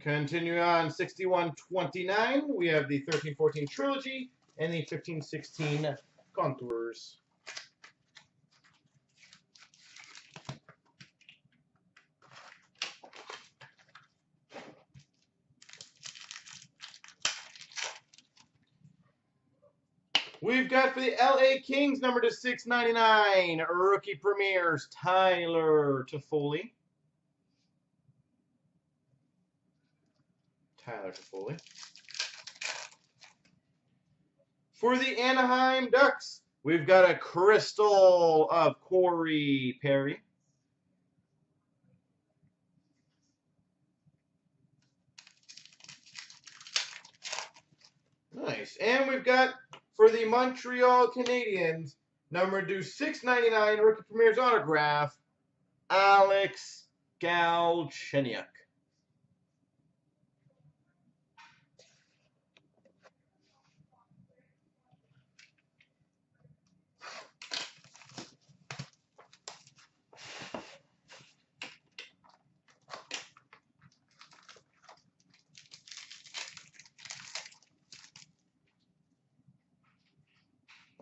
Continue on 61-29. We have the 13-14 Trilogy and the 15-16 Contours. We've got for the LA Kings, number to 699, Rookie Premieres, Tyler Toffoli. For the Anaheim Ducks, we've got a crystal of Corey Perry. Nice. And we've got for the Montreal Canadiens, number to 699, Rookie Premieres autograph, Alex Galchenyuk.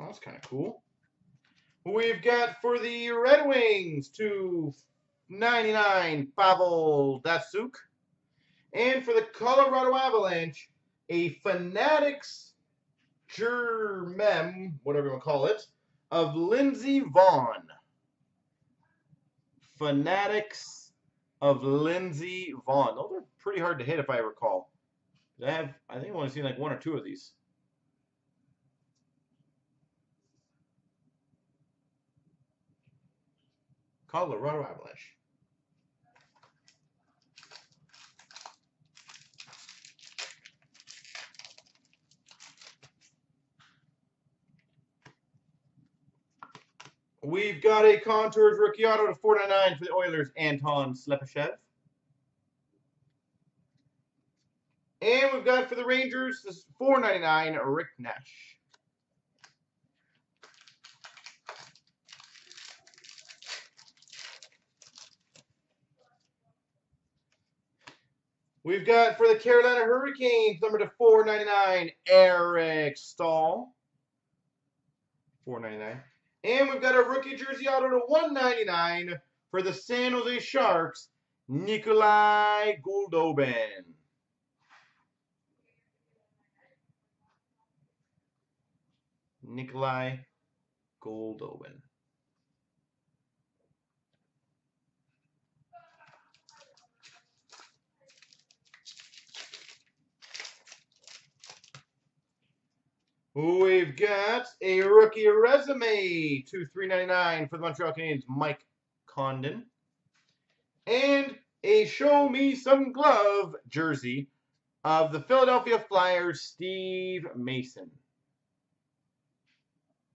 Well, that's kind of cool. We've got for the Red Wings, 299, Pavel Datsyuk. And for the Colorado Avalanche, a Fanatics Jermem, whatever you want to call it, of Lindsey Vonn. Fanatics of Lindsey Vonn. Those are pretty hard to hit if I recall. I think I've only seen like one or two of these. Colorado Avalanche. We've got a Contours rookie auto to 499 for the Oilers, Anton Slepyshev. And we've got for the Rangers, this is 499, Rick Nash. We've got for the Carolina Hurricanes, number to 499, Eric Staal. 499. And we've got a rookie jersey auto to 199 for the San Jose Sharks, Nikolai Goldobin. We've got a rookie resume to 399 for the Montreal Canadiens, Mike Condon. And a show me some glove jersey of the Philadelphia Flyers, Steve Mason.